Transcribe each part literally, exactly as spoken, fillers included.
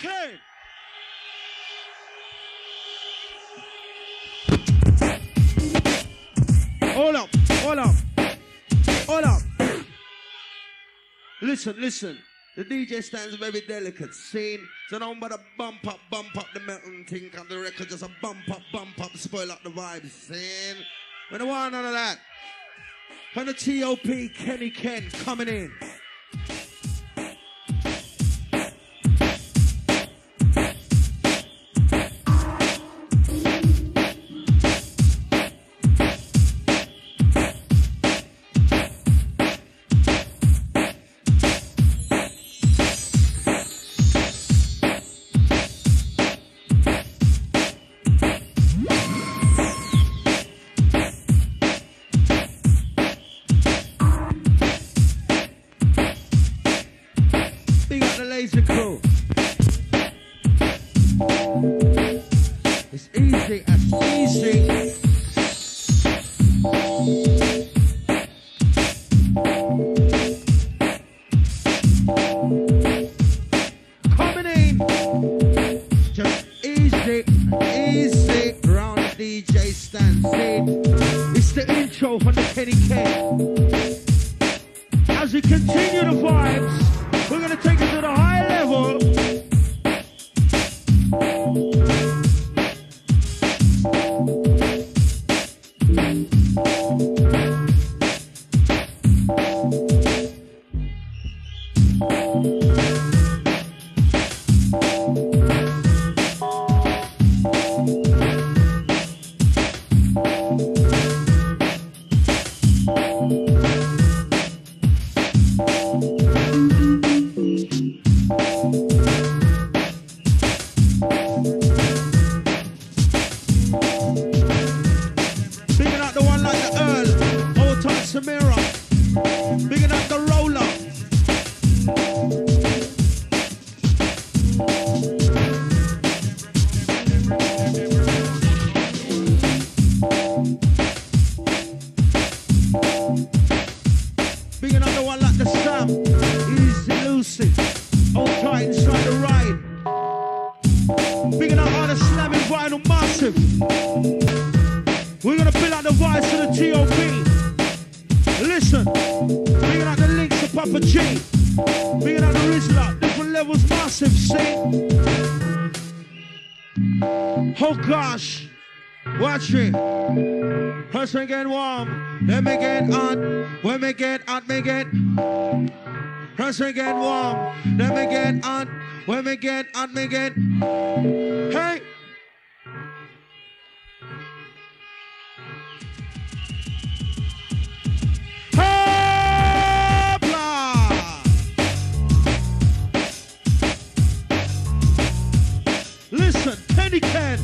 Ken. Hold up, hold up, hold up. Listen, listen. The D J stands very delicate, seen. So don't bother bump up, bump up the mountain thing. Come the record, just a bump up, bump up, spoil up the vibes, seen. We don't want none of that. From the T O P, Kenny Ken coming in. First we get warm, then we get hot. When we get hot, we get. First we get warm, then we get hot. When we get hot, we get. Hey. Hopla! Listen, Kenny Ken.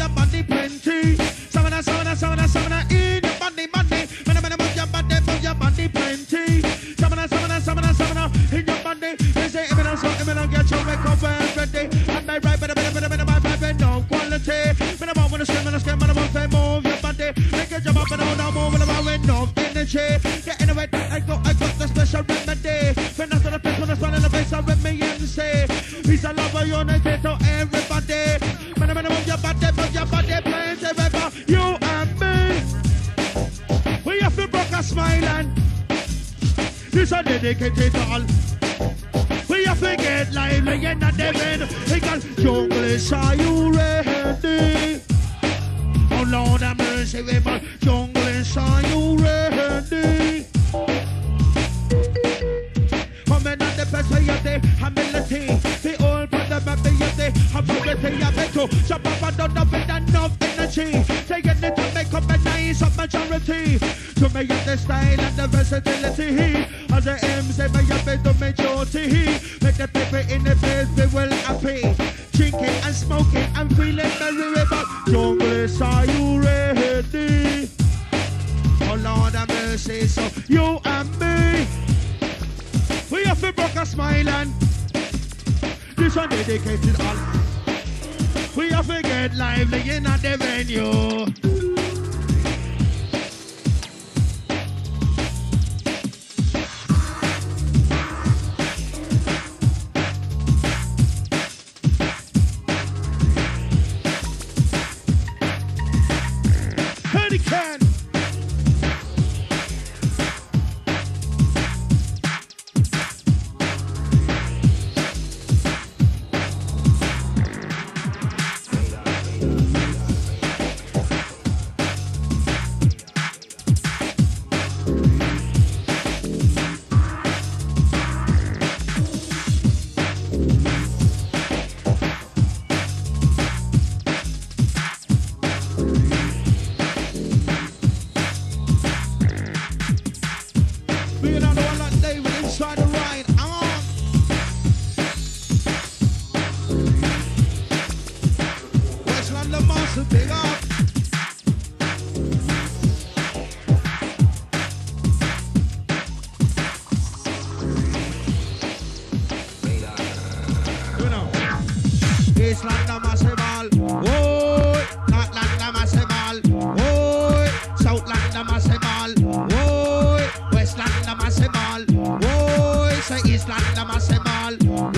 Your body plenty, savana, savana, savana, savana, in your body, body. When I move your body, move your body plenty, savana, savana, savana, savana, in your body. They say even I saw, even I get your record for every day. I'm right, right, but I better, better, better, better, no quality. When I want to scream, when I scream, when I want to move your body, make it jump up and hold on, move around with no energy. Yeah, anyway, I go, I got the special remedy. When I saw the people, when I saw the face, I with me and say, peace, I love you, and I say to everybody. When I move your body, move your body, plans forever, you and me. We have to break a smile and this is dedicated to all. We have to get lively and not even because jungle is are you ready? Oh Lord have mercy, we must jungle is are you ready? I'm in the best way of the ability. The old brother, my baby, I'm everything I make to. So Papa don't have enough energy. Say anything to make up a nice of majority. To make up the style and the versatility. As the M's, they may have been the majority. Make the people in the place be well happy. Drinking and smoking and feeling merry river. Jungle, are you ready? Oh Lord have mercy, so you and me. We have to broke a smile and this one dedicated all. We have to get lively in at the venue. East London massive ball. Whoa, North London massive ball. Whoa, South London massive ball. Whoa, West London massive ball. Whoa, say East London massive ball. Whoa,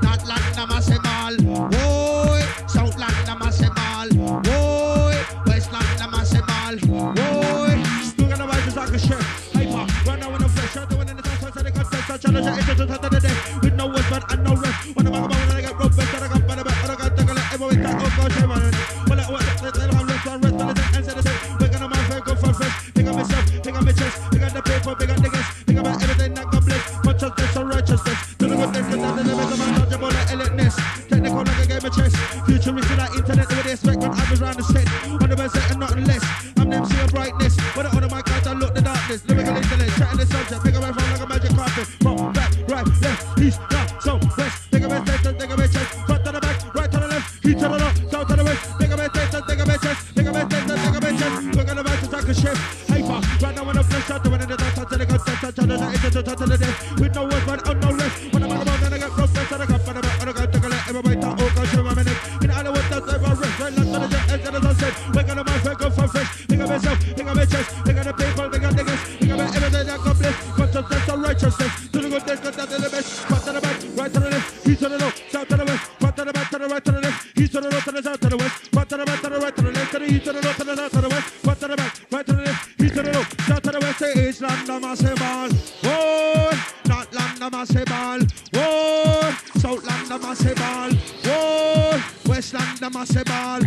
North London massive ball. Whoa, South London massive ball. Whoa, West London massive ball. Whoa, still gonna buy this like a shirt. Hyper, run out in the flesh, shut the wind in the time, so they got such a challenge. It's just another day with no words but and no rest. When I'm about to get robbed, I got better, but I got to go let everyone talk. Oh gosh, I'm running. Well, I want to let them rest, I rest, I let them answer the same. We're gonna make them go for fresh. Think of myself, think of my chest, think of the paper, think of the guests, think about everything that God bless. Consciousness and righteousness. Do the good things, but none of them is a man, dodgeable like elitness. Technical like a game of chess. Futurist in that internet, with respect, when I was round the set. On the best and nothing less. I'm the M C of brightness. When I order my cards, I look the darkness. Lyrical intellect, chatting the subject, make a man from like a magic carpet. From back, right, left, east, north, south, west. Think of it, take it, take it, take it. Front to the back, right to the left, heat to the north, south to the west. Think of it, take it, take it, take it. Think of it, take it, take it, take it. Look at the matches like a ship. Hyper, right now when I flesh out, the winner the dance, until it goes down, until the night, until the day. With no words, but on no rest. When I'm on the road, then I get rough, rest, and I got fun about, and I got to go let everybody talk, oh gosh, I'm a minute. In other words, that's never rest. Right, last to the end, and as I said, we're gonna mind, we're going for fresh. Think of yourself, think of your chest, think of the people, think of the guests, think of everything that God bless. Consciousness and righteousness, do the good things, but that's the best. Front to the back, right to the left. East to the north, south to the west, front to the back, to the right, to the left. East to the north, to the south, to the west, front to the back, to the right, to the left, to the east, to the north, to the south, to the west, front to the back, right to the left, east to the north, south to the west. Say East London massive ball, whoa. North London massive ball, whoa. South London massive ball, whoa. West London massive ball.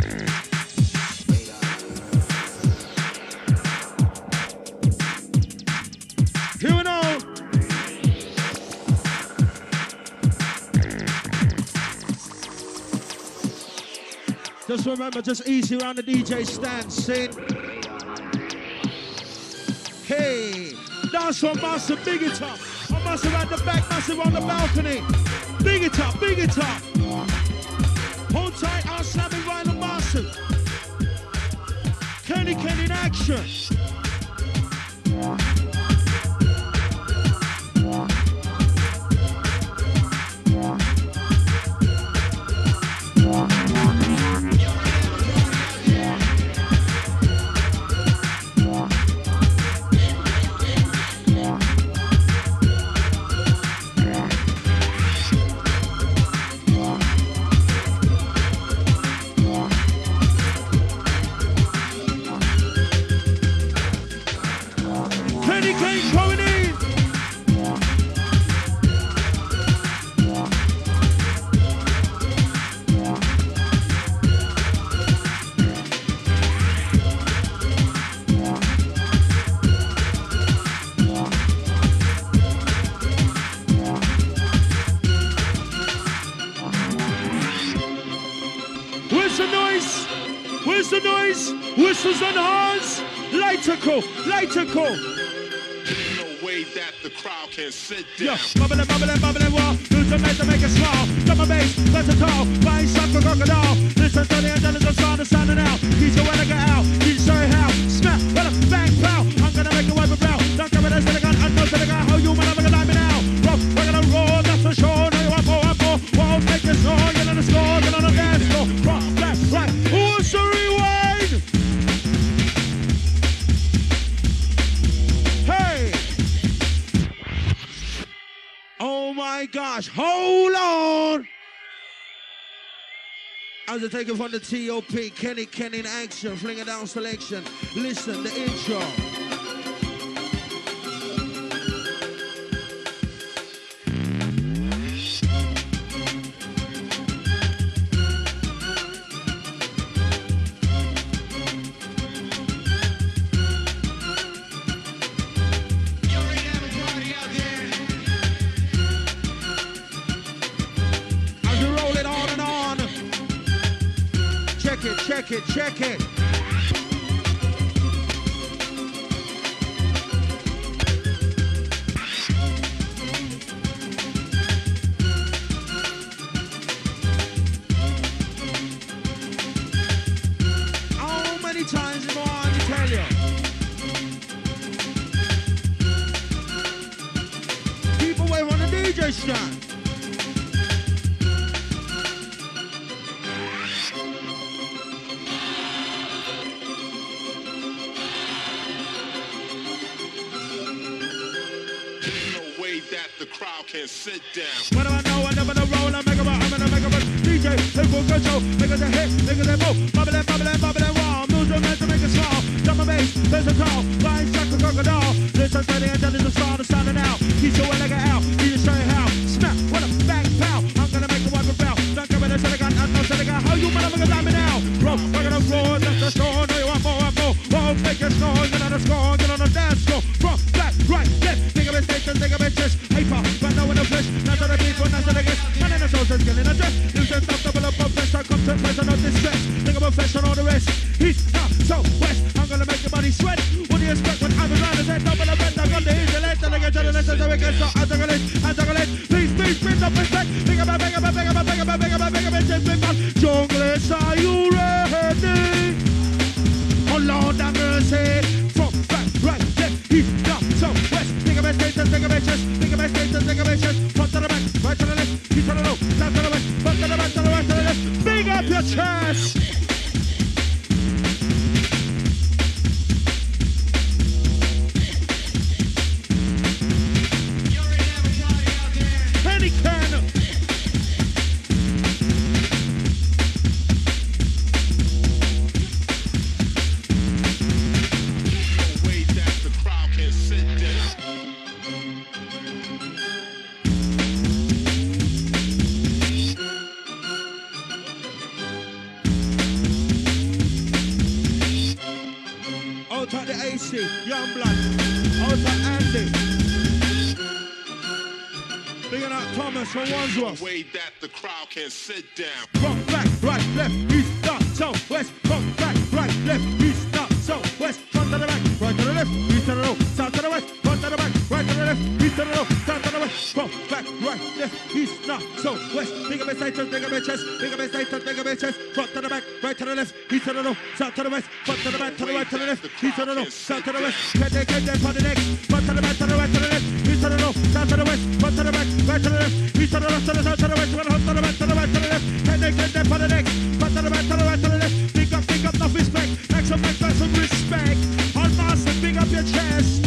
Here we go. Just remember, just easy around the D J stand, Sin. Hey, dance for massive, big it up. I'm massive at the back, massive on the balcony. Big it up, big it up. Hold tight, I'm slamming vinyl massive. Kenny Ken in action. Whistles and horns, lightical, lightical. There's no way that the crowd can sit down. Yo, bubbling, bubbling, bubbling, wall. Do the night to make it small. Double bass, that's a tall. Buying stuff for crocodile. Listen to the intelligence on the sound and out. He's a when I get out. He's sorry how. Smack, well, bang, pow. I'm gonna make a wipe and blow. Don't come with us to the gun, I know to the gun. How you wanna make a diamond out? Rock, we're gonna roll, that's for sure. Now you want more, want more. Won't make this all. You're not a score, you're not a dance floor. Rock, black, black. Who's the rewind? Oh my gosh, hold on! As I take it from the T O P, Kenny Ken in action, fling it down selection. Listen, the intro. Check it, check it. How many times do I have to tell you? People wave on the D J stand. The crowd can sit down. What do I know? I never know. Roll. I make 'em a, I'm gonna make 'em a D J. Take full control. Make us a hit. Make us a bow. Bubble that, bubble that, bubble that wall. Music meant to make us small. Jump a bass. There's a call. Flying strike a crocodile. Listen to the intelligence of song. The sound now. Keep going like an owl. Keep it straight how. Snap. What a back pow. I'm gonna make the wife a bow. Not coming. I said I got. I know. Said I got. How you motherfuckers got me now? Bro, we're gonna roar. That's the score. No, you want more? Want more? Roll, make it score. Get on the score. Get on the dance floor. From back, right, left. Think of it, think of it, think of it, just. But no one to flesh, not to the people, not to the guests. Man in the souls is killing a dress. You can stop, double up, confess. I come to personal distress. Think about flesh and all the rest. He's not so west. I'm gonna make your body sweat. What do you expect when I'm around? I said, double up, and I'm gonna eat the legs. And I get to the next, and we can start antagonist, antagonist. Please, please, please, don't respect. Think about, think about, think about, think about, think about, think about, think about, junglist, are you ready? Oh Lord, have mercy. From back, right, left, he's not so west. Think about it, think about it, take a picture, front to the back, right to the left, keep to the low, left to the west, front to the back, to the right to the left, big up your chest! You're in everybody out there! Kenny Ken! No way that the crowd can sit down. Out to A C, young blood, out to Andy. Bigging up Thomas from Wandsworth. Way that the crowd can sit down. Front back, right, left, east, north, south, west. Front back, right, left, east, north, south, west. Front to the back, right to the left, east to the north, south to the west. Front to the back, right to the left, east to the north, south to the west. Front back, right, left, east, north, south, west. Big up his sights and big up his chest. Big up his sights and big up his chest. Front to the back, right to the left, east to the north, south to the west. Front to the back, to the right, to the left, east to the north, south to the west. Get there, get there, for the next. Front to the back, to the right, to the left, east to the north, south to the west. Front to the back, right to the left, east to the north, to the south to the west. One hop to the back, to the right, to the left. Get there, get there, for the next. Front to the back, to the right, to the left. Big up, big up, enough respect. Next up, next up, some respect. On master, big up your chest.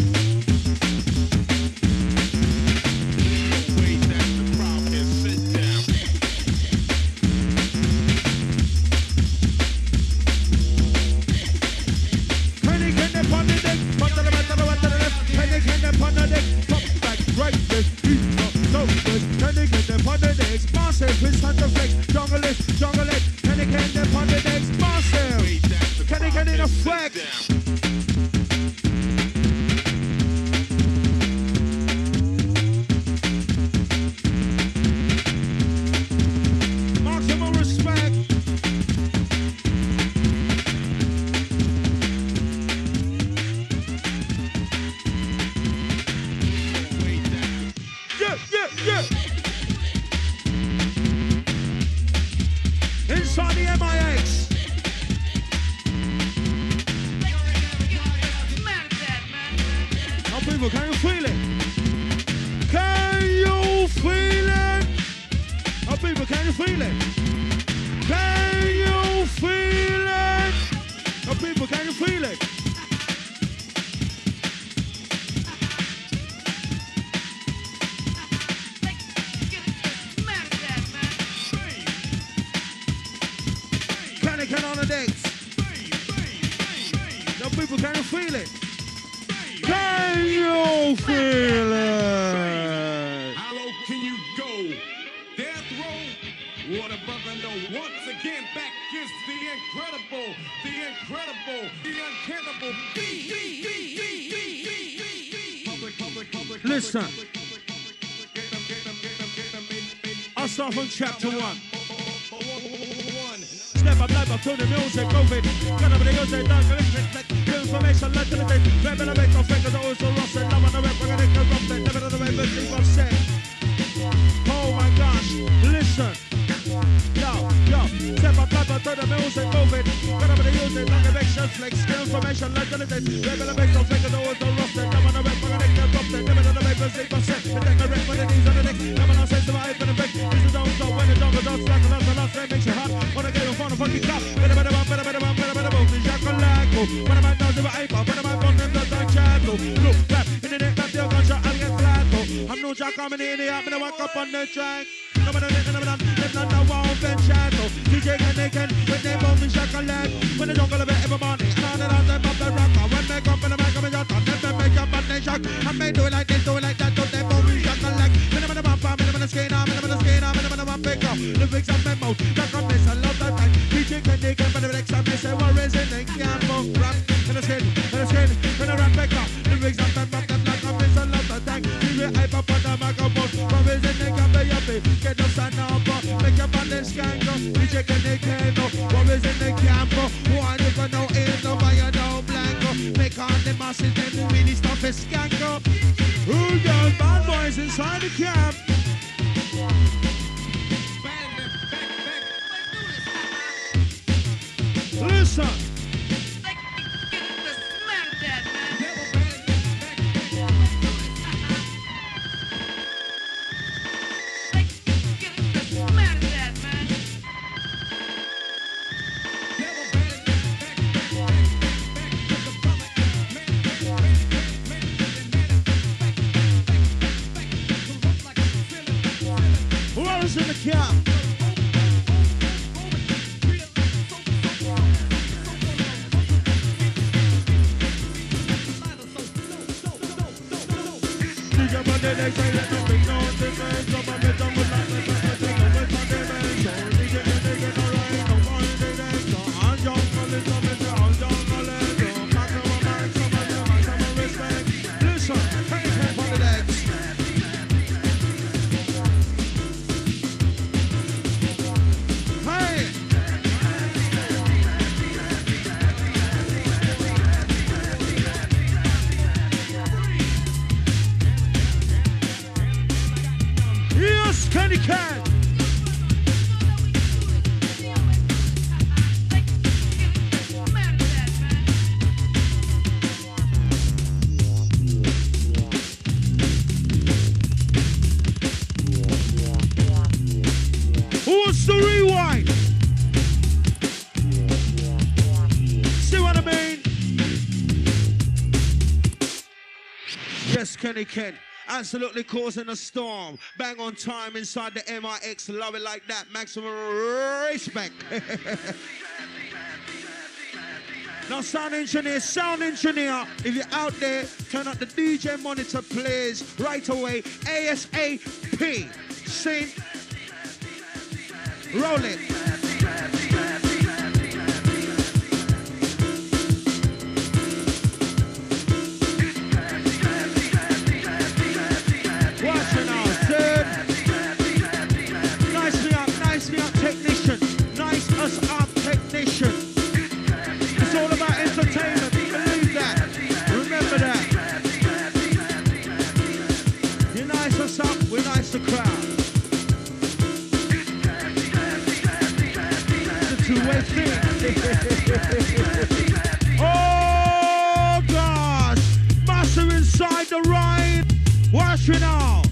Inside the M I X. Now people, can you feel it? Can you feel it? Now people, can you feel it? Can you feel it? Now people, can you feel it? People, can you feel it? Can you feel it? How low can you go? Death row? What above and no. Once again, back is the incredible, the incredible, the uncannibal. Public, public, public. Listen. I'll start from chapter one. Step up, step up to the music, move it. Get up the music, don't get it. Information led to the date. Remember the make of records, I also lost it. Now on the rep, we're gonna corrupt it. Never the way but keep upset. Oh my gosh, listen. Yo, yo, step up, step up to the music, move it. Get up the music, don't get action flex. Information led to the date. Remember the make of records, I also lost it. Now on the rep, we're gonna corrupt it. Never the way but keep upset. The deck, the rep, we're the knees on the neck. Never no sense of my hip and effect. This is all so when the dog is out, slack, and that's the last thing makes you hot. Wanna get your phone and fucking cop. Better, better, better, better, better, better, better, better, when am I down to the apron? When am I born in the dark shadow? Look back, in the neck, back to your gunshot, I'll get flat. I'm no jack are coming in here. I'm gonna walk up on the track. I'm gonna make another one of them channel. D J Kenny Ken with them bombing chocolate. When they don't go to bed every morning, started on the pop the rocker. When they come and make a million, they make up on the shock. I may do it like this, do it like that, don't they bombing chocolate? Minimum of a pop, minimum of a skin, I'm minimum of a skin, I'm minimum of a pick up. The fix up my mouth, back up this, I love that time. D J Kenny Ken, but the next time they say, what is it? They can't move, rap, and a skin, and a skin, and a rap back up. The fix up my mouth, back up this, I love that time. D J hype up on the microphone, what is it? They can't be happy. Get us an number, make up on this gango. D J Kenny Ken, what is in the campo? One if I know it, no buy a no blanco. Make on the masses, then we need stuff is skanko. Who got bad boys inside the camp? Listen. Who's in the camp? They say that the big no one demands, so my bitch don't put like this, I take a bitch on their man. So they get it, they get it right, no one in their dance. So I'm young, so this up in there, I'm young, so let's go. Back on my back, so my damn, I got my respect. Listen, hey, hey, for the next. Hey! Kenny Ken! Who wants to rewind? See what I mean? Yes, Kenny Ken. Absolutely causing a storm. Bang on time inside the M I X. Love it like that. Maximum respect. Now, sound engineer, sound engineer, if you're out there, turn up the D J monitor, please. Right away. ASAP. Sing. Roll it. Oh gosh, massive inside the ride. Watch it now.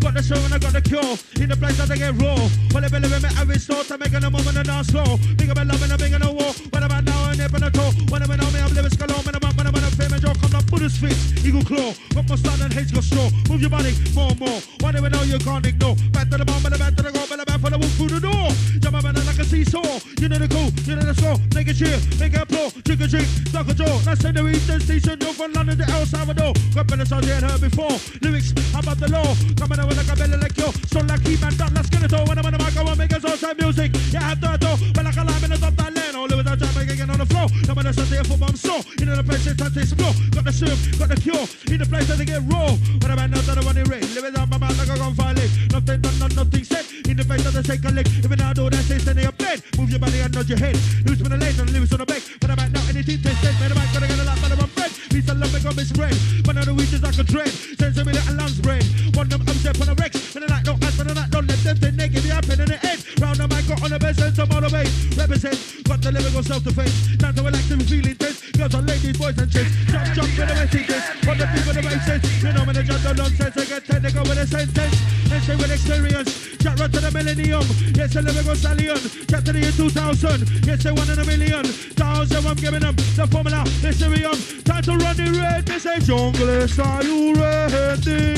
Got the show and I got the cure. In the place that I get raw. Well, if I live in my average thoughts, I'm making a moment and I'm slow. Big about love and I'm making a war. When I'm out now and I'm on the toe. When I'm in all me, I'm living scalone. When I'm up, when I'm on a fame and joke, I'm not Buddha's feet. Eagle claw. But my stand and hate go slow. Move your body more and more. Why do we know you can't ignore? Back to the bomb and the back to the goal. I walk through the door, jump up and like a seesaw. You know the go, you know the score. Make a cheer, make a blow, drink a drink, knock a jaw. That's in the Eastern Station, no from London to El Salvador. Got better songs you ain't heard before. Lyrics about the law, coming out with like a belly like yo. So like he man, that last skin at all. When I'm on the mic, I won't make us all time music. Yeah, I have to adore, but like a live in the top that land. All over that time, I can get on the floor. No matter Sunday and football, I'm so. You know the place that they explore. Got the soup, got the cure. In the place that they get raw. But I might not know the one in rain. Living out my mouth like a gunfire. Nothing done, not nothing said. In the face of the shake a leg. Even I do that, say standing up dead. Move your body and nod your head. Loose with the legs and lyrics on the back. But I might not anything taste dead. Man, I might gotta get a lot, but I'm a friend. Piece of love, I got misread. One of the weeds is like a dread. Sends me little lamb's brain. One them upset on the wrecks. And the night don't ask, but the night don't let them say naked. They happen in the end. Round the mic, got on the best and some other ways. Represent, got the lyrical self defense. Time to relax and feel intense. Girls are ladies, boys and chicks. Jump, jump with the messages. On the people, the races. You know when they jump, no nonsense. They get technical with a sentence. And say with experience. Chat right to the a millennium. Yes, eleven was a Leon. Captain in two thousand. Yes, one in a million. Thousand, I'm giving them the formula. It's a real. Time to run the red. This is jungle style. You ready?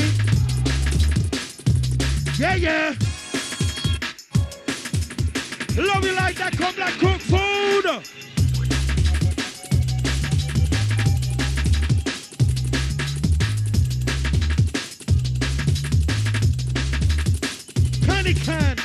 Yeah, yeah. Love you like that. Come like cook food. Kenny Ken.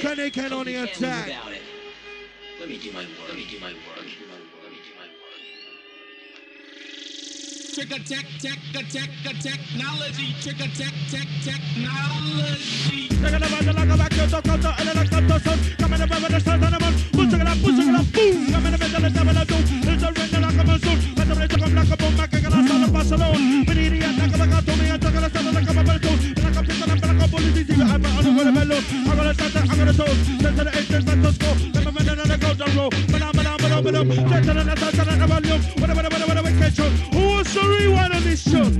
Kenny Ken on the attack. Let me do my work. Let me do my work. Let me do my work. Trick attack, tech, attack, technology. Trick attack, tech, technology. Take a look at the back of the counter and the counter sun. Come in the back of the sun, animal. Push it up, push it up, boom. Come in the middle of the double doom. It's a render like a monsoon. But the rest of the black of the back of the sun of Barcelona. But in the attack of the counter, me and the counter sun like a monsoon. I'm gonna mellow, I'm gonna start, I'm gonna toast, set to the edge, let us go, never been another golden roll, but I'm gonna open up, but I'm gonna touch on a volume, whatever, whatever, whatever, we catch on. Who wants to rewind on this show?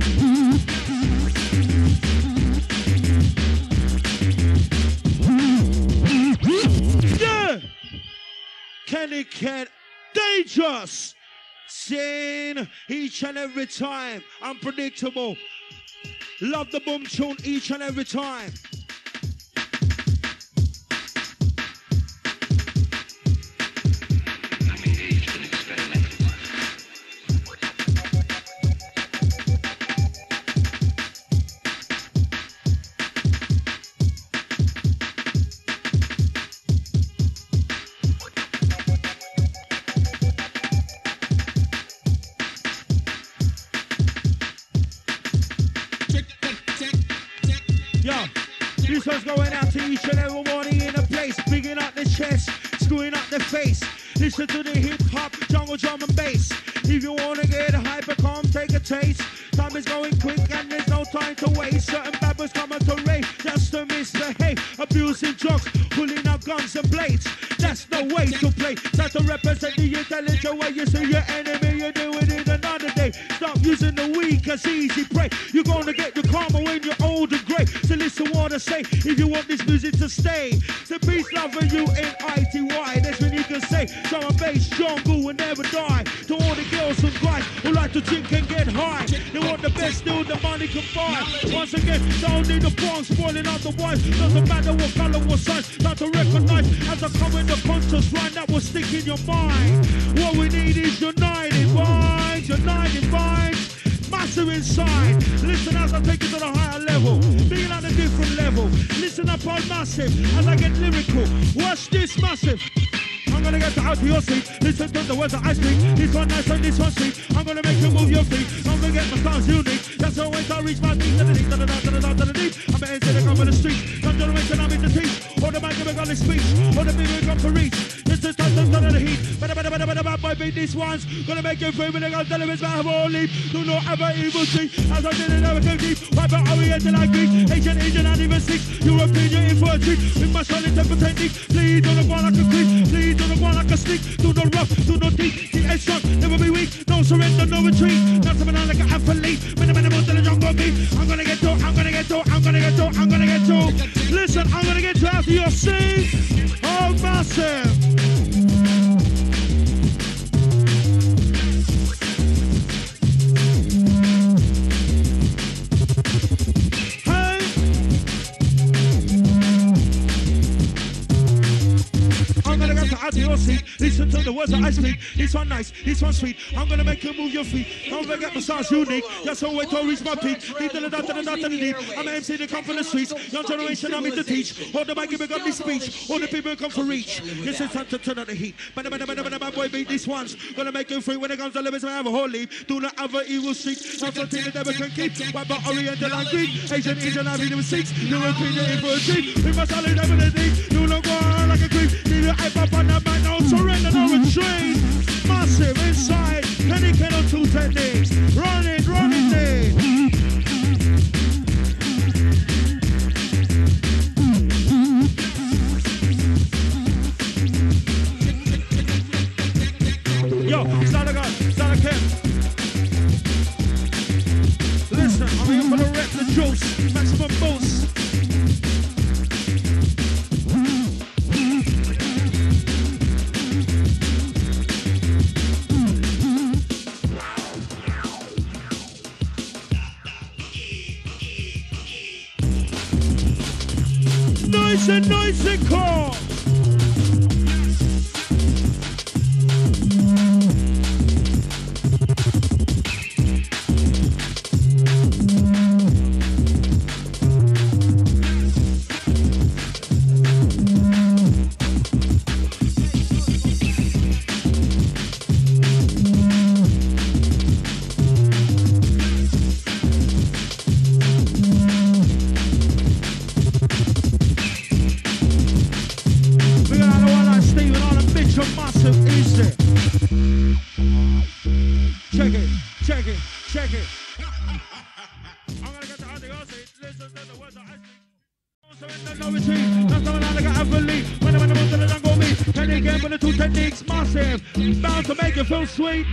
Yeah! Kenny Ken, dangerous, seen each and every time, unpredictable. Love the boom tune each and every time. I'm engaged in experimental going out to each and every one in the place, bigging up the chest, screwing up the face. Listen to the hip hop, jungle drum and bass. If you wanna get hyper, come take a taste. Time is going quick and there's no time to waste. Certain babbers coming to rave just to misbehave, abusing drugs, pulling out guns and blades. That's the way to play. That's to represent the intelligent way. You see your enemy, you do it in another day. Stop using the weak as easy prey. You're gonna get your karma when you're old and grey. So listen what I say, if you want this music to stay. The peace, love, and unity, that's what you can say. So I'm based strong, will never die. To all the girls and guys who like to drink and get high. They want the best deal the money can buy. Once again, don't need the bronze, spoiling out the wise. Doesn't matter what color, what size, not to recognize. As I come with the conscious line that will stick in your mind. What we need is united minds, united minds. Master inside. Listen as I take you to the higher level. Being on a different level. Listen up on massive as I get lyrical. Watch this massive. I'm gonna get out to your seat. Listen to the words that I speak. This one nice and this one sweet. I'm gonna make you move your feet. I'm gonna get my styles unique. That's always I reach my feet. I'm gonna enter the ground with the streets. Come to the mix and I'm in the teach. All the man never got this speech. All the people come to reach. This is time to turn the heat. Better, better, better, better, better, my beat. This one's gonna make you free when they go to the I have all leave. Do not have an evil seat. As I did it, I was so deep. Why but oriented like Greek? Asian, Asian, and even six. European, you're in for a treat. With my solid temper technique. Please don't go like a creep. Please don't the one like a stick, do the rough, do the deep, keep head strong, never be weak, no surrender, no retreat, not something like an athlete, many, many more than a jungle beat. I'm gonna get to, I'm gonna get to, I'm gonna get to, I'm gonna get to, listen, I'm gonna get to after your seat, oh massive. Listen to the words that I speak. This one nice, this one sweet. I'm gonna make you move your feet. Don't forget my style's unique. That's all way to reach my peak. Deep to the dot to the dot to the deep. I'm an M C that come from the streets. Young generation, I'm here to teach. All the mic giving up this speech. All the people come for reach. This is time to turn up the heat. But my boy beat this one's gonna make you free when it comes to limits. I have a whole leaf. Do not have an evil seat. Not something that never can keep. Why but oriental and Greek? Asian, Asian, I'm in six. European, you're in for a treat. If my solid never the deep. Do not go on like a creep. Need your hype up on that man. No surrender, no retreat. Massive inside. Kenny Ken on two techniques. Run it, run it, day. Yo, start a gun, start a camp. Listen, I'm here for the rep, the juice, maximum boost. Nice and nice and calm. Sweet.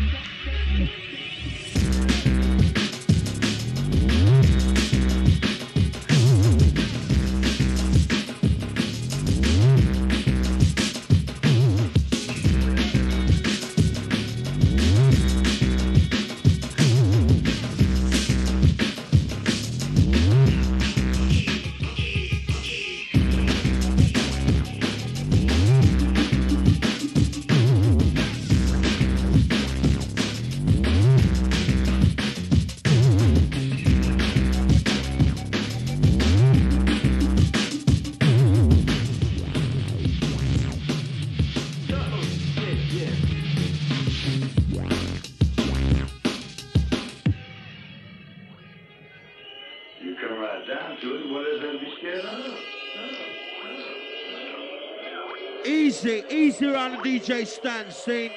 Easy around the D J stand, see?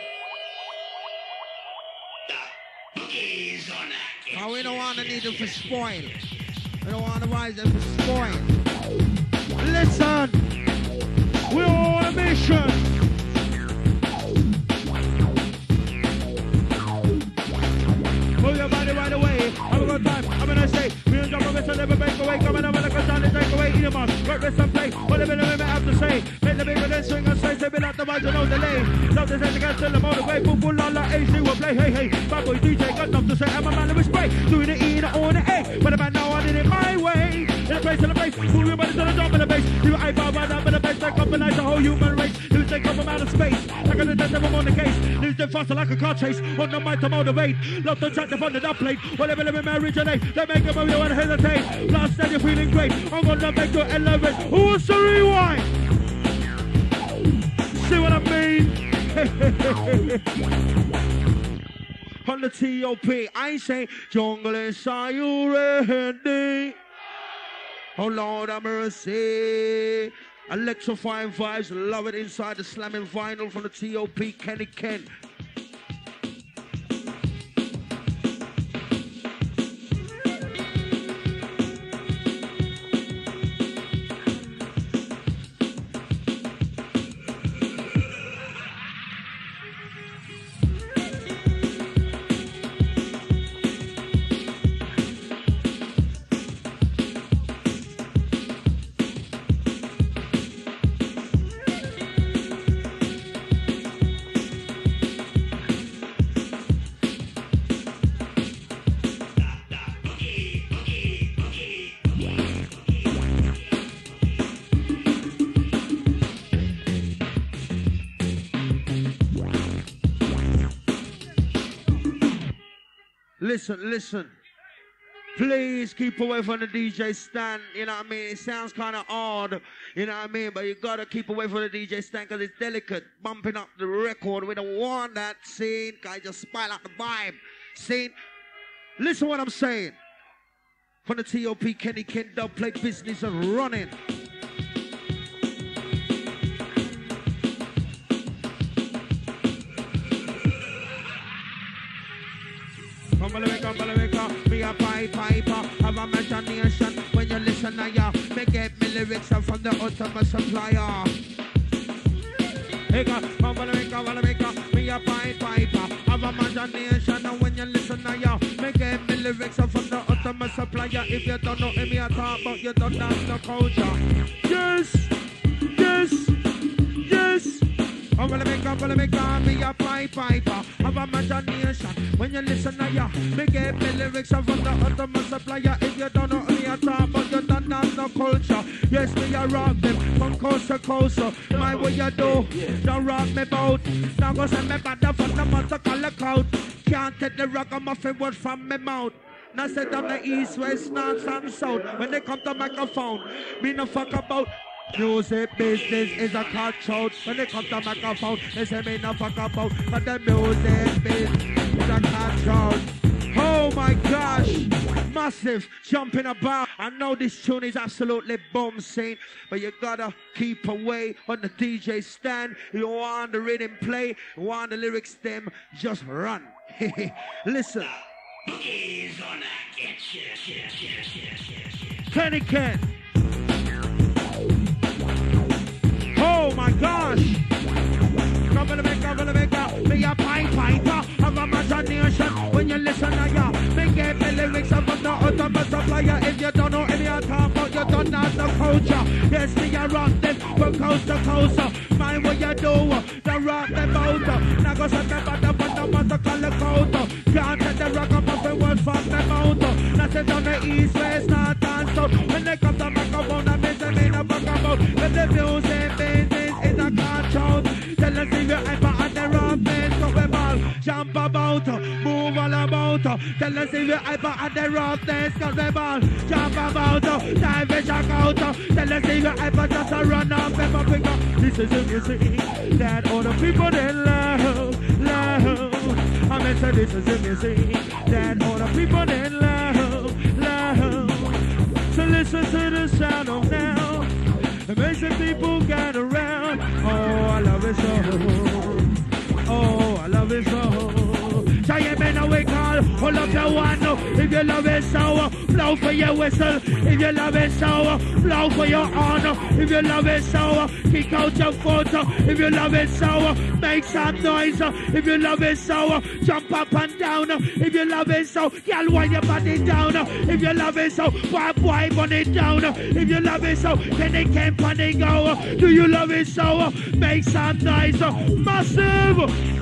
Oh, we don't want to need them for spoil. We don't want to rise them for spoil. Listen, we're on a mission. Move your body right away. Have a good time. I'm going to say, we don't jump on this and never break away. Come on, I'm going to go away, eat them up, right, rest and play. Whatever the women have to say, make the big and then swing on stage. They be like the ones who know the name. Love this to get to them all the way. Boom, boom, la, la, A, she will play. Hey, hey, bad boy D J, got enough to say. I'm a man of respect, doing it in on the egg. But about now I did it my way. In the place, in the place, pull your bodies on the top of the base. You I bow right up in the base, I companize the whole human race. Who's they come from out of space? I got the death of them on the case. Lose them faster like a car chase. On the mic to motivate. Love to track them on the dump plate. Whatever living man originate, they make them move, you won't hesitate. Last night you're feeling great. I'm gonna make you elevate. Who wants to rewind? See what I mean? On the T O P, I say, junglers, are you ready? Oh Lord, have mercy. Electrifying vibes, love it inside the slamming vinyl from the T O P, Kenny Ken. Listen, listen. Please keep away from the D J stand, you know what I mean? It sounds kind of odd, you know what I mean? But you got to keep away from the D J stand because it's delicate. Bumping up the record. We don't want that scene. I just spile out the vibe. Scene. Listen what I'm saying. From the T O P, Kenny Ken, dub play business and running. Be a pipe piper, have imagination. When you listen, I ya me get me lyrics from the ultimate supplier. Hicka, Mamalika, Mamalika, be a pipe piper, have imagination. And when you listen, I ya me get me lyrics from the ultimate supplier. If you don't know me, I talk about you don't know the culture. Yes, yes, yes. I'm gonna make up, I'm gonna make up, be a pipe piper, have imagination. When you listen to ya, me get me lyrics from the ultimate supplier. If you don't know me at all, but you don't have no culture. Yes, me a rock them from coast to coast. My way you do, don't rock me boat. Now go send me bad for the mother color coat. Can't take the rock of my favorite from me mouth. Now set down the east, west, north and south. When they come to microphone, me no fuck about. Music business is a cutthroat. When it comes to microphone, they say me no fuck about. But the music business is a cutthroat. Oh my gosh, massive jumping about. I know this tune is absolutely bomb scene, but you gotta keep away on the D J stand. You want the rhythm play, you want the lyrics them, just run. Listen. He's gonna get you, yes, yes, yes, yes, yes. Kenny Ken. Oh my gosh! Come on, make up, make up, be a pipe piper, have imagination. When you listen to ya, me get me lyrics from the ultimate supplier. If you don't know any other about, you don't know the culture. Yes, me a rock them from coast to coast. Mind what you do, don't rock them out. Now go set them on the bottom of the color coat. Can't take the rock up off the world from them out. Now sit on the east, west, north and south. When they come to microphone, I'm listening to microphone. Let the music be. Tell us if you ever had the wrong place to be ball. Jump about, move all about. Tell us if you ever had the wrong place to be ball. Jump about, dive and shock out. Tell us if you ever just run off ever quicker. This is the music that all the people they love, love. I mean, so this is the music that all the people they love, love. So listen to the sound of now. It makes the people gather around. Oh, I love it so. Oh, I love it so. Say, man, I wake up. yourself, pull up your wand. If you love it sour, blow for your whistle. If you love it sour, blow for your honor. If you love it sour, kick out your foot. If you love it sour, make some noise. If you love it sour, jump up and down. If you love it sour, girl, wind your body down. If you love it sour, boy, boy, burn it down. If you love it sour, Kenny Ken, pan it go. Do you love it sour? Make some noise. Massive!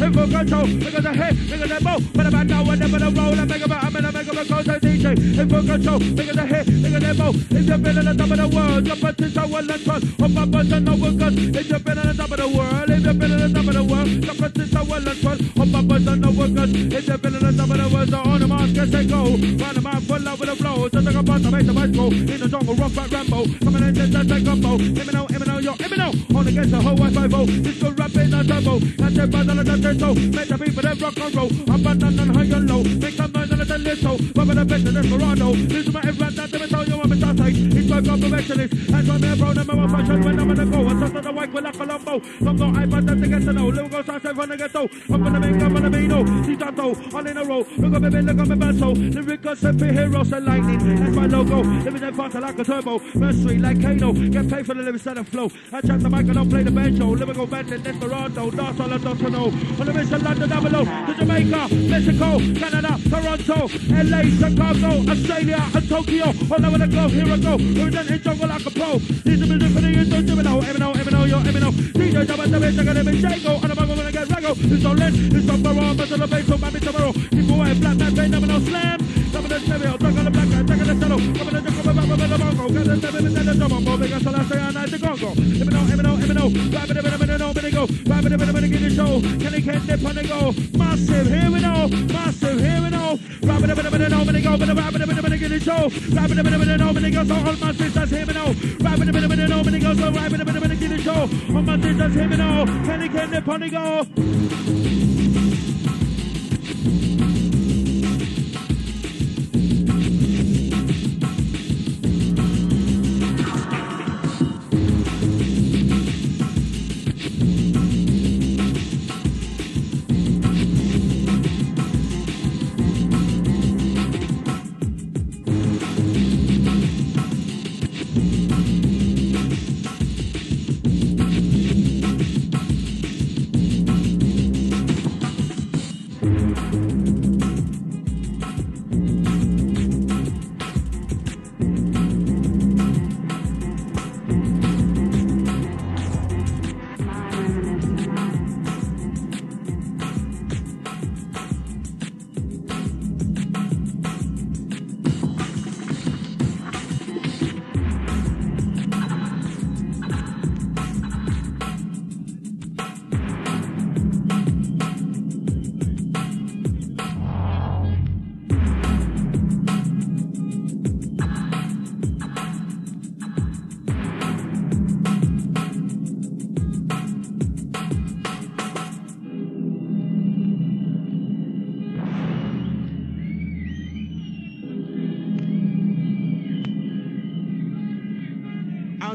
And for control, because I hate, because I bow, but I know whenever I roll, I make about, I'm gonna make a cause I D J. And for control, because I hate, because I bow, it's the been on the top of the world, the buttons I will not trust, hope I bust and overcut, it's the been on the top of the world, it's the been on the top of the world, the buttons I will not trust, hope I bust and overcut, it's the been on the top of the world, so on the mark as I go, round the mouth full over the flow, so take a bus, I make the bus go, in the jungle, rock like Rambo, coming in just like Gumbo, Eminem, Eminem, yo, Eminem, on against the whole Y five O, this go rap in the turbo, that's it, brother. Make the people that rock and roll. I'm bad and high and low. Make some noise and let them listen. Rubber the best in Esperanto. This is my influence that they tell you I'm a Southside. It's my professionalist. That's why me and bro them are fashion when I'm gonna go. I'm just on the white with a Colombo. Some go high but that's the ghetto. Little go Southside from the ghetto. I'm gonna make I'm gonna be no. See Tato, all in a row. Look at me, look at me basso. Lyrical superheroes and lightning. That's my logo. Living in faster like a turbo. Mercenary like Kano. Get paid for the living set of flow. I check the mic and don't play the banjo. Lyrical bandit Esperanto. That's all I don't know. On the mission, London, Avalon, to Jamaica, Mexico, Canada, Toronto, L A, Chicago, Australia, and Tokyo. All over the globe, here I go. We're done in jungle like a pro. This is music for the youth, don't you know? Eminem, Eminem, yo, Eminem. D J, double, double, double, double, Django. On the bottom, we're gonna get Rago. It's on Len, it's on Barrow, but on the base, so Mammy tomorrow. Keep away, black, black, black, double, no slam. Double, the stereo, black, on the black, black, on the cello. Double, the Jacob, double, the bongo. Get the seven, and then the double, both the Gasolase, and I the Congo. Eminem, Eminem, Eminem. Rap it, Eminem, Eminem, Eminem, Eminem, Eminem, Eminem, Eminem, get the show. Can they get dip on the go? Massive, here we know. Massive, here we know. Rap it up and then open it go. But rap it up and then get it show. Rap it up and then open it go. So all my sisters here we know. Rap it up and then open it go. So rap it up and then get it show. All my sisters here we know. Can they get dip on the go?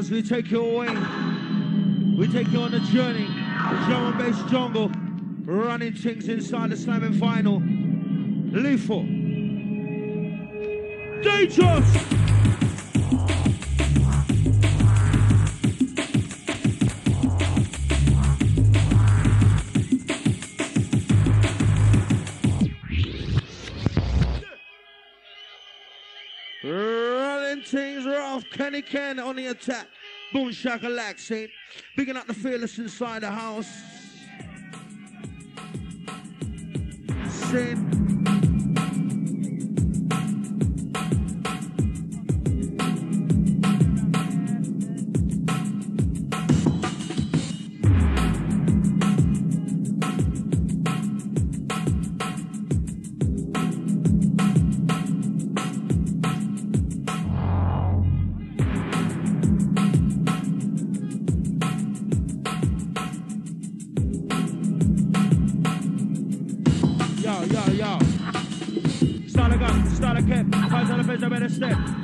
drums, we take you away. We take you on a journey. The drum and bass jungle, running things inside the slamming vinyl. Lethal. Dangerous! Things are off. Kenny Ken on the attack. Boom shakalak, see? Bigging up the fearless inside the house. See?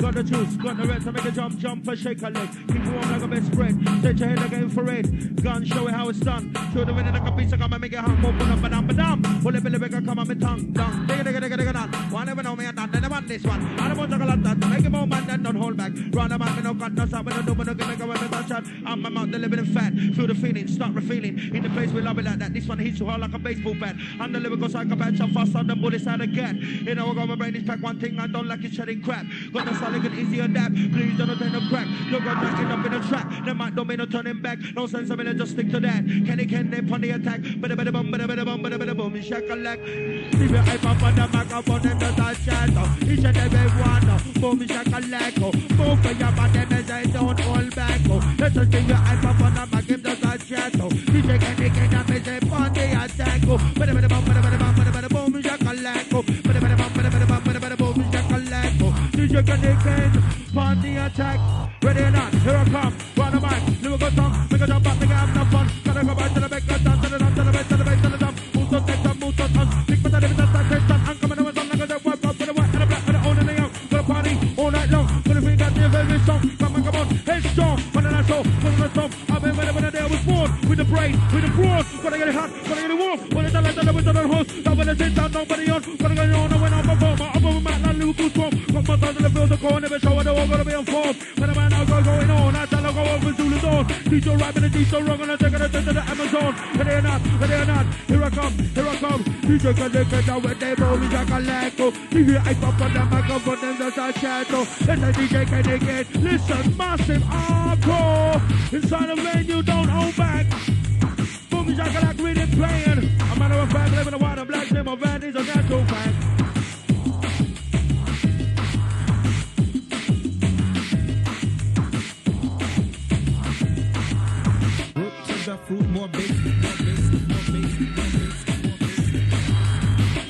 Got the juice, got the red to make a jump, jump and shake a leg. Keep warm like a bed spread. Set your head like an infrared. Gun, show it how it's done. Show the winner like a piece of gum and make it hum. Open up and down, but down. Pull it, pull it, come on, my tongue. Down. Dig it, dig it, dig it, dig it, down. One never know me, and none, never want this one. I don't want to go like that. Make it more man, and don't hold back. Round about me, no cut, no stop, we don't do, we don't give a weapon, no shot. I'm my mouth, delivering fat. Feel the feeling, start refeeling. In the place, we love it like that. This one hits you hard like a baseball bat. I'm the lyrical psychopath, so faster than bullets out of gat. You know, I got my brain is packed. One thing I don't like is shedding crap. Got the solid and easy adapt. Please don't turn the crack. Look at that, end up in a trap. The mic don't mean no turning back. No sense of it, just stick to that. Kenny Ken, they pon the attack. Bada bada bum, bada bada bum, bada bada bum, shakalak. Leave your hype up on the microphone and just a chat. Each and every one, boom shakalak. Move for your body and say don't hold back. Let's just leave your hype up on the mic and just a chat. D J Kenny Ken, I say pon the attack. Bada bada bum, bada bada bum, bada bada bum, shakalak. Bada bada bum, bada bada bum, bada bada bum, shakalak. D J Kenny Ken, party attack. Ready or not, here I come. Round the mic, lyrical song. Make a jump up, make a have no fun. Gotta go back to the back, go down to the dump, to the back, to the back, to the dump. Move to next up, move to us. Big but that is not that. I'm coming over something like that. Wipe up for the white and the black and the old and the young. Gonna party all night long. Gonna bring out the very song. Come on, come on, headstrong. On the national, on the song. I've been ready when the day I was born. With the brain, with the broad. Gonna get it hot, gonna get it warm. When it's done like that, I was on the horse. Now when it's in town, nobody on. Gonna get it on, I went on my phone. My upper man, I knew who's wrong. My side of the field, the corner, never show, I know I'm gonna be on form. When a man out goes going on, I tell her go over to the dawn. She's so right, and the she's so wrong, and I take her to the Amazon. But they're not, but they're not. Here I come, here I come. She's a good look at her when they roll, she's like a Lego. She hear I pop on the microphone, and there's a shadow. It's a D J Kenny Ken. Listen, massive hardcore. Inside the rain, you don't hold back. Boom, she's like a like really playing. A man of a fact, living a white and black, same of that is a natural fact. Fruit, more bass, more bass, more bass, more bass, more bass, more bass.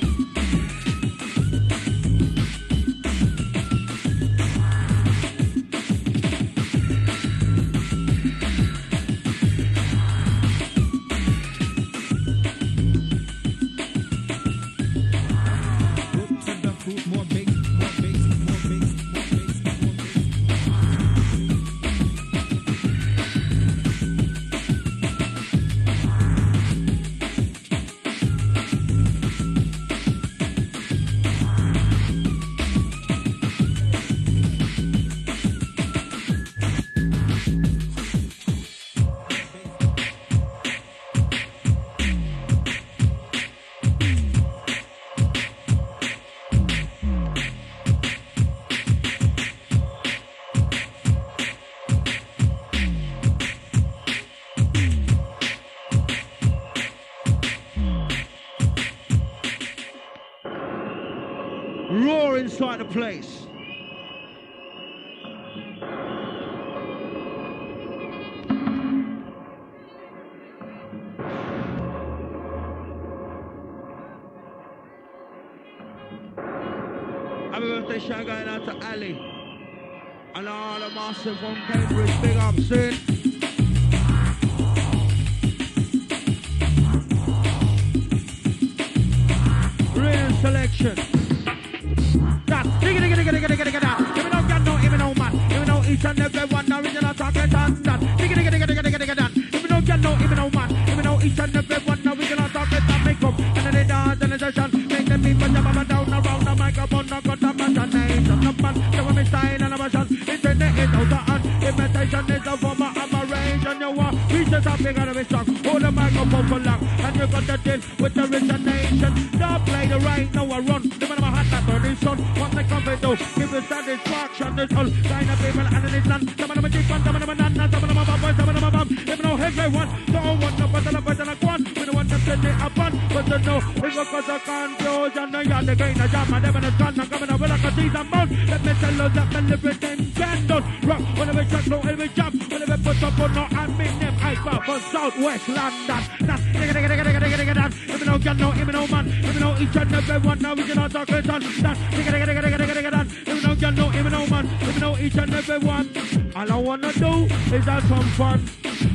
Roar inside the place. Happy birthday, shout going out to Ali. And all the massive from Cambridge, big up soon. Real selection. Give me no gun, no, even no man. Even no each and every one, original target. out each and every one. Now we gonna stop it and make up. And they dance and they shout, make them people jump up down around the microphone. Now cut up and turn names up the man. Show me style and a passion. It's in the it's out of hand. Imitation is a form of admiration. You want pieces of big and a big strong. Hold the microphone for long, and you got the deal with the rich and nation. Don't play the right now I run. The man of my heart that burns his son. What they come to do? Give us satisfaction. This whole kind of people and it is none. Some of them are deep and some of them are none. Some of them are bad, some of them are bad. Even though everyone don't want no better, no better, no one. We don't want to set it upon, but they know it's because of confusion. They are the gain of jam and they're gonna stand and coming over like a season mount. Let me tell you that the liberty can don't rock. Whenever we track, no, every jump. Whenever we put up, but no, I mean them. I far from Southwest London. That's nigga, nigga, nigga, nigga, nigga, nigga, that. Even though God know, even though man, even though each and every one now we cannot talk it on. That's nigga, nigga, nigga, nigga, nigga, nigga, that. Even though God know, even though man, even though each and every one. All I wanna do is have some fun.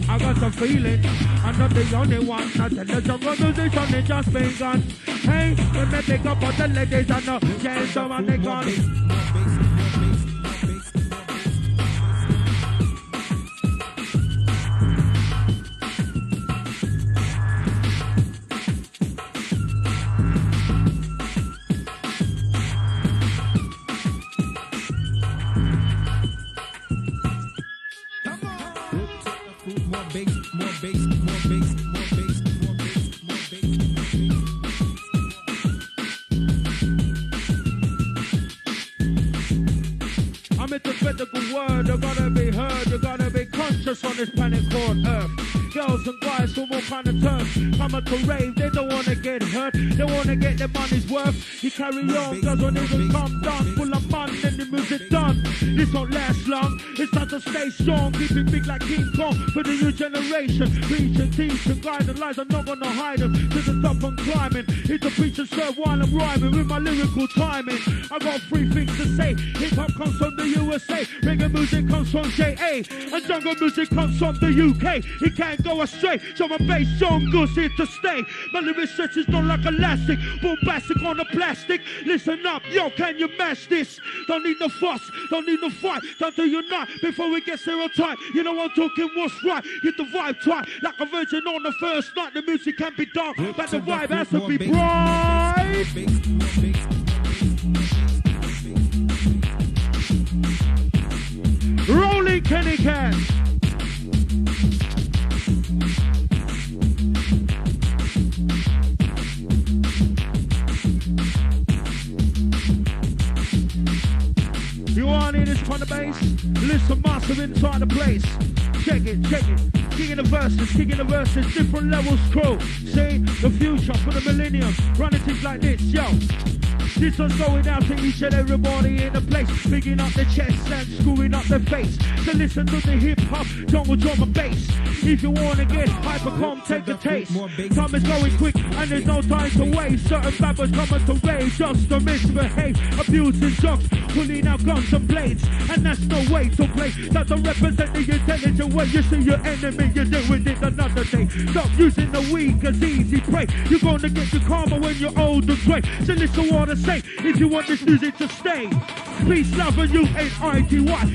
I got some feeling, I'm not the only one. I tell the jungle musician, it just begun. Hey, when they pick up on the ladies and the gentlemen, they gone. On this planet called Earth, girls and guys from all kind of turf come to rave, they don't wanna get hurt, they wanna get their money's worth. You carry on, girls won't even come down, full of fun, then the music done. This won't last long, it's time to stay strong, keep it big like King Kong for the new generation. Preach and teach and guide the lies, I'm not gonna hide them, to the top I'm climbing. It's a preach and serve while I'm rhyming with my lyrical timing. I got three things to say, hip hop comes from the U S A, reggae music comes from J A, and jungle music comes from the U K. It can't go astray, so my bass song goes here to stay. My lyric stretch is done like elastic, bombastic on the plastic. Listen up, yo, can you mash this? Don't need no fuss, don't need no fight, don't do you not before we get stereotyped. You know I'm talking what's right, get the vibe tight, like a virgin on the first night. The music can be dark, but the vibe has to be bright. Rolling Kenny Ken. You want in this kind of bass? Listen, master inside the place. Check it, check it. Kicking the verses, kicking the verses, different levels, crew. See, the future for the millennium. Running things like this, yo. This one's going out to each and everybody in the place, picking up the chest and screwing up the face. So listen to the hip-hop, jungle drum and bass. If you wanna get hyper, come take a taste. Time is going quick and there's no time to waste. Certain babbers coming to rage, just to misbehave. Abusing jocks, pulling out guns and blades. And that's no way to play, that's a represent the intelligent way. You see your enemy, you're doing it another day. Stop using the weak as easy prey. You're gonna get your karma when you're old and grey. So listen to all the say, if you want this music to stay, peace, love, and unity.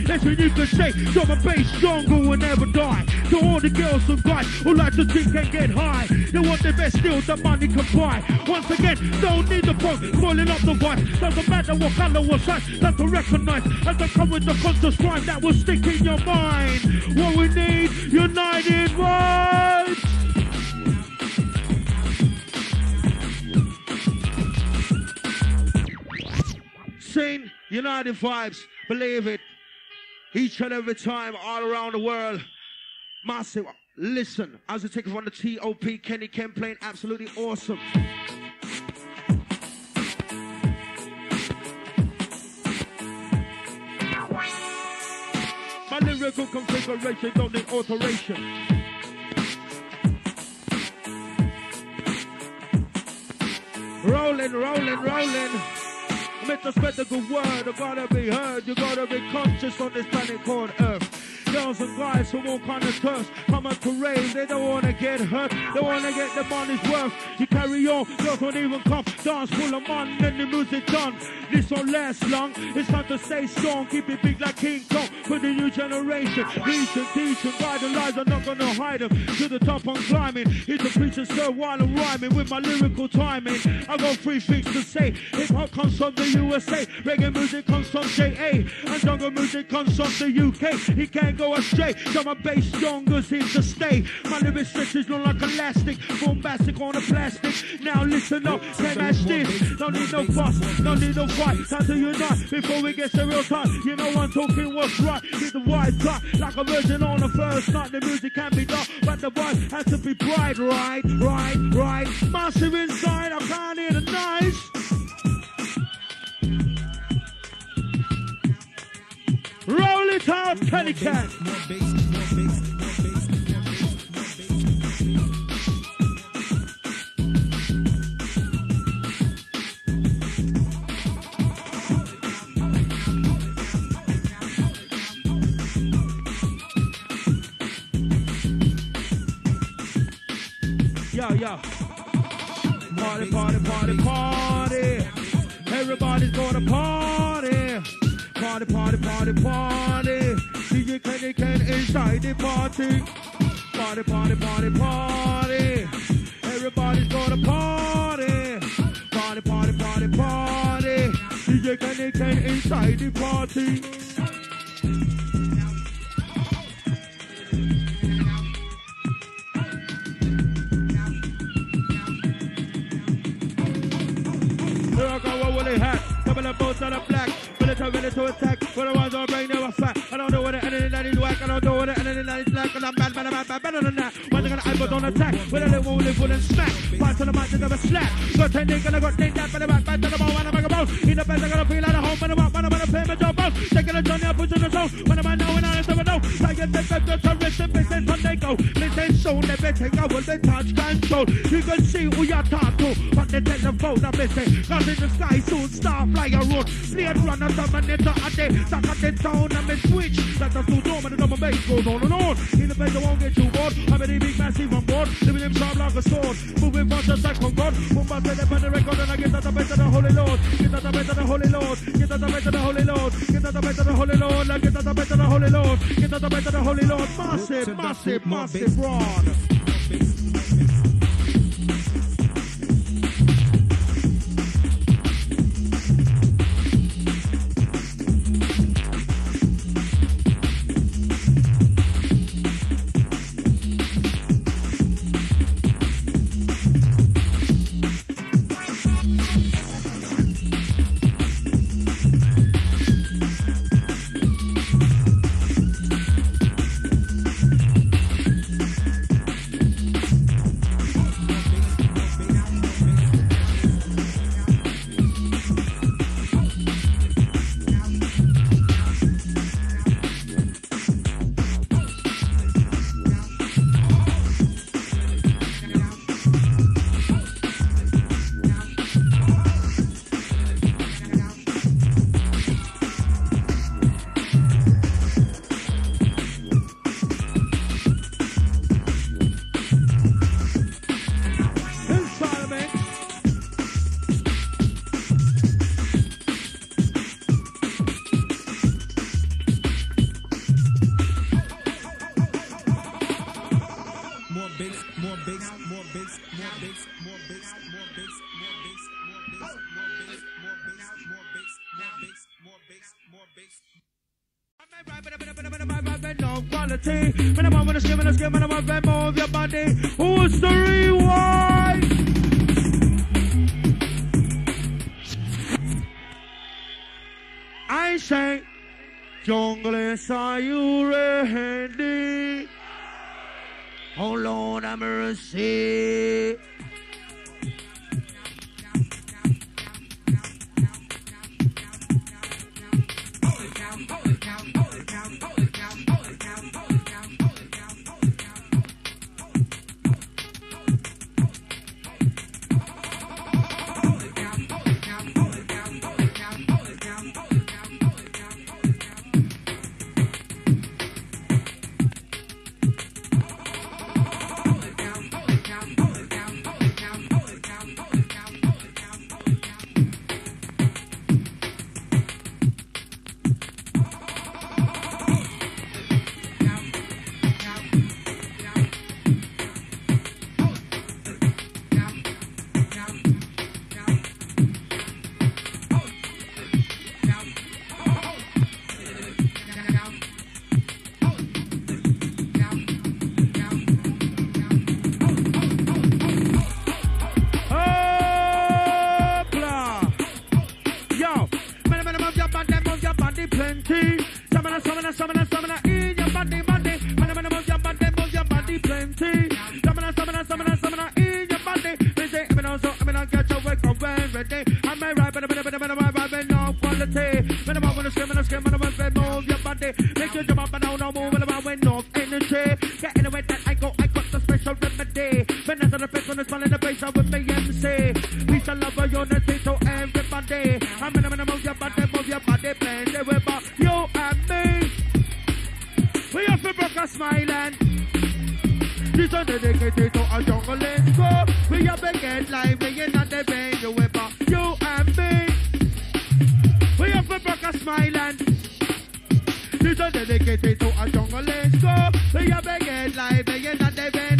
That's what you can say. Drop a bass, jungle will never die. To all the girls and guys who like to drink and get high, they want the best deal that money can buy. Once again, don't need the punk, calling up the vice. Doesn't matter what color or size, that's to recognize. As they come with the conscious crime that will stick in your mind. What we need, united rights. Seen united vibes, believe it, each and every time, all around the world. Massive. Listen, as we take it from the T O P, Kenny Ken playing absolutely awesome. My lyrical configuration don't need alteration. Rolling, rolling, rolling. To spread the good word, you gotta be heard, you gotta be conscious on this planet called Earth. Girls and guys who walk on the turf, come and parade, they don't wanna get hurt, they wanna get the money's worth. You carry on, girls don't even come, dance, pull them on, then the music done. This won't last long, it's time to stay strong, keep it big like King Kong, for the new generation. Reach and teach and guide them, lies, I'm not gonna hide them, to the top I'm climbing. It's a preacher, sir, while I'm rhyming, with my lyrical timing. I got three things to say, hip hop comes from the U S A, reggae music comes from J A, and jungle music comes from the U K. He can't go astray, so my bass strongers here to stay. My lyric stretches long like elastic, bombastic on the plastic. Now listen up, can't match this. Don't need no fuss, don't need no fight. Time to unite before we get to real time. You know I'm talking what's right. Hit the wide top like a virgin on the first night. The music can be dark, but the vibe has to be bright. Right, right, right. Massive inside, I can't hear the noise. Roll it out, Kenny Ken. Yo, yo. Party, party, party, party. Everybody's gonna party. Party, party, party, party. D J Kenny Ken inside the party. Party, party, party, party. Everybody's gonna party. Party, party, party, party. D J Kenny Ken inside the party. Here I go, what will they have? Double up both on the black. I'm ready to attack, but I was on bring they were fat. I don't know what the enemy that is whack, I don't know what the enemy that is black, and I'm bad, bad, bad, bad, better than that. When they're gonna I don't attack, when they won't live with and smack. Parts on the mic, they never slap. Got ten niggas, I got ten that, but I'm back, back to the ball, and I'm gonna bounce. In the best, I'm gonna feel like a home, but I'm out, but I'm gonna play my job bounce. Taking a journey, I push in the zone, when I'm out now, and I ain't never know. Like a dead, dead, dead, dead, dead, dead, dead, dead, they go. This ain't shown, they better take over, they touch control. You can see who you're talking to, but they tell the phone, I'm missing. Cause in the sky, soon star, fly a road, blade runner, Manetta at the Sakatin town and Miss Switch. That's a two dome and the double bass goes on and on. In the bed, I won't get too bored. I'm any big massive on board. Living him sharp like a sword. Moving fast just like on God. Move my head up on the record and I get that the best of the Holy Lord. Get that the best of the Holy Lord. Get that the best of the Holy Lord. Get that the best of the Holy Lord. Get that the best of the Holy Lord. Get that the best of the Holy Lord. Massive, massive, massive run. When I want to skim, when I skim, when I want to move your body. Who's the rewind? I say, junglers, are you ready? Oh Lord, have mercy. now. Man, man, move your body, move your body plenty. Stamina, stamina, stamina, stamina in your body, body. Man, man, move your body, move your body plenty. Stamina, stamina, stamina, stamina in your body. We say, I'm not so, I'm not catch away from when ready. I'm a right, but I'm a man, I'm a man of quality. Man, I'm gonna scream, I'm scream, I'm gonna move your body. Make sure you jump up and down, I'm moving around with no energy. Get in the way that I go, I got the special remedy. When I'm on the face, when I'm smiling, the face out with me M C. Peace and love for unity to everybody. I'm in a minute, move your body, move your body, play the way about you and me. We have to broke a smiling. This is dedicated to a young let's go. We have a get live, we ain't not the venue about you and me. We have to broke a smiling. This is dedicated to a young let's go. We have a get live, we ain't not the venue.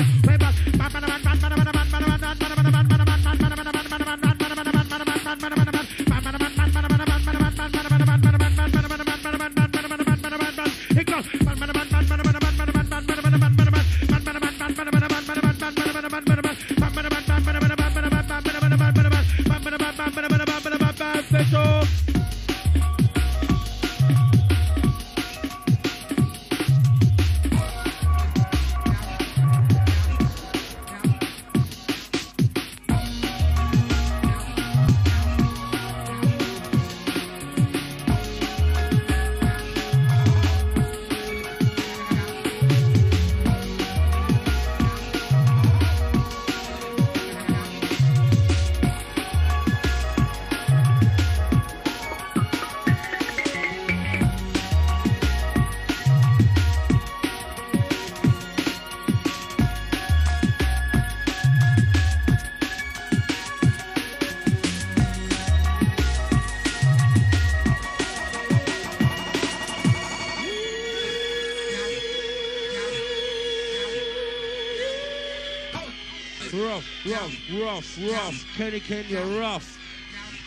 Rough, rough, Kenny Ken, you're rough.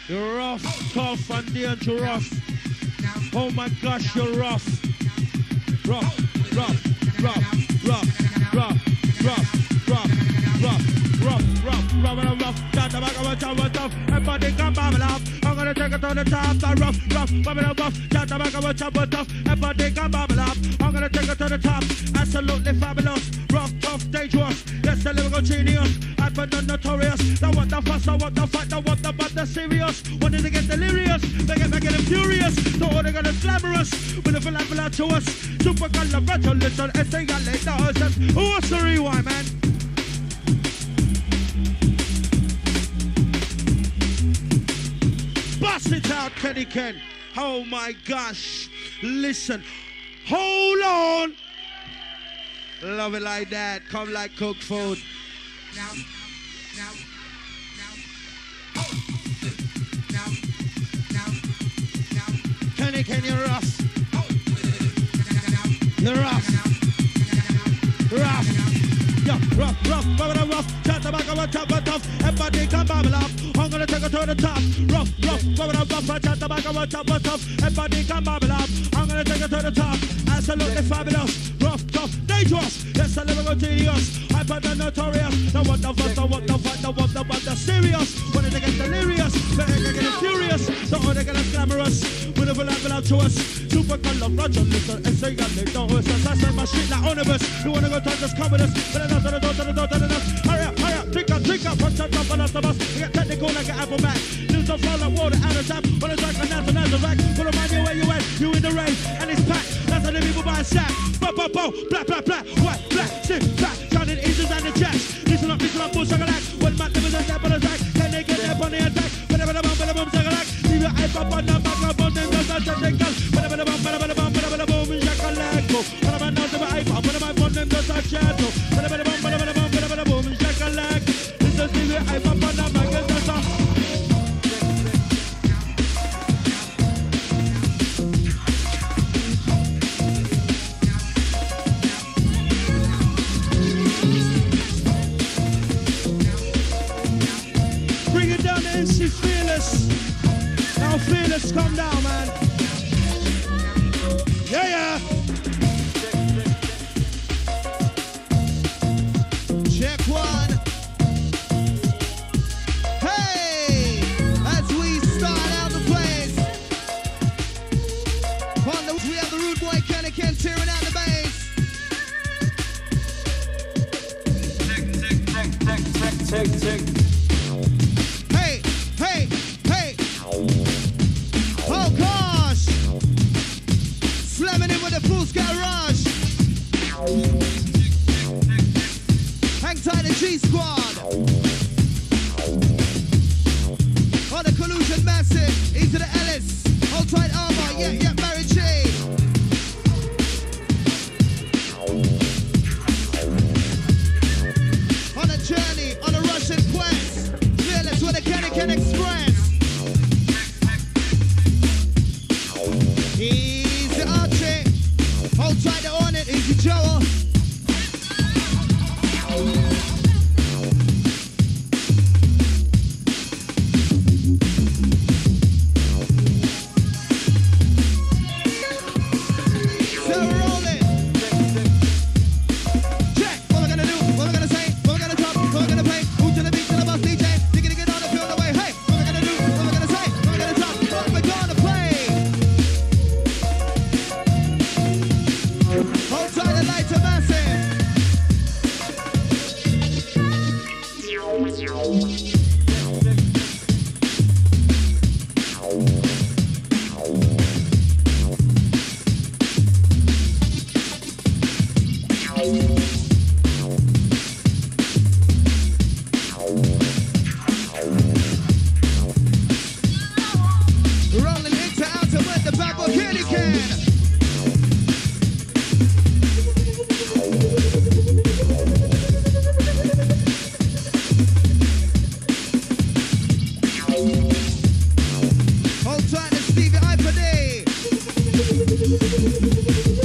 You're rough, tough and dangerous. You're rough. Oh my gosh, you're rough. Rough, rough, rough, rough, rough, rough, rough, rough, rough, rough, rough, rough, rough. That's the back of a job, what's up? Everybody come back up. I'm gonna take it to the top. Rough, rough, rough, rough. That's the back of a job, what's up? Everybody come back up. I'm gonna take it to the top. Absolutely fabulous. Rough, tough, dangerous. Yes, the lyrical genius. But not notorious. Now want the fuss, I want the fight, now want the but the serious. Wanted to get delirious, they get making them furious. So all they got is glamorous. With a philapula to us. Super califragilistic, estigalidocious. Oh, sorry, why, man? Bust it out, Kenny Ken. Oh my gosh. Listen. Hold on. Love it like that. Come like cooked food. Now. Now, now, now, now, now, now. Kenny Ken, you're rough. You're rough. Rough. Yeah, rough, rough, bubble rough. Chat the back of a top, but tough. Everybody come bubble up. I'm gonna take it to the top. Rough, rough, bubble rough. Chat the back of a top, but tough. Everybody come bubble up. I'm gonna take it to the top. Absolutely fabulous. Rough, tough, dangerous. Yes, I never go tedious. But they're notorious. Now what the fuss, now what the fight, now what the but they're serious. When they get delirious, when they get furious, now all they get is glamorous. With a black out to us. Super califragilistic, estigalidocious. That's like my shit, like Onibus. You wanna go touch us, come with us. But enough, enough, enough, enough. Hurry up, hurry up, drink up, drink up. Punch up, drop on us, of us. We get technical like an apple back. Lose the flow like water out of tap. When it's like a natural, natural rack. Put a mind you where you at, you in the rain. And it's packed, that's how the people buy a sack. Bo, bo, bo, black, black, black, white, black, stiff, black. Sounding issues and the jacks. Listen up, listen up, bull, sugar lack. When Matt never does that, but it's like, can they get up on the attack? Whenever the bomb, whenever the bomb, sugar lack. Leave your eye up on the back of on them, that's not just a gun. Whenever the bomb, whenever the bomb, whenever the bomb, it's like a lack. Whenever the bomb, whenever the bomb, whenever the bomb, that's a shadow. Whenever the bomb, whenever the bomb, whenever the bomb, it's like a lack. Listen, leave your eye up on the back of that's a... Now fearless, come down, man. Yeah, yeah. Check one. Hey, as we start out the place. G Squad. On the collusion massive into the Ellis. Outside armor, yep, yep, marriage chain. On a journey, on a Russian quest. Fearless with a Kenny Ken Express. Easy Archie. Outside the on it, easy Joel. Hold tight and Stevie I for day.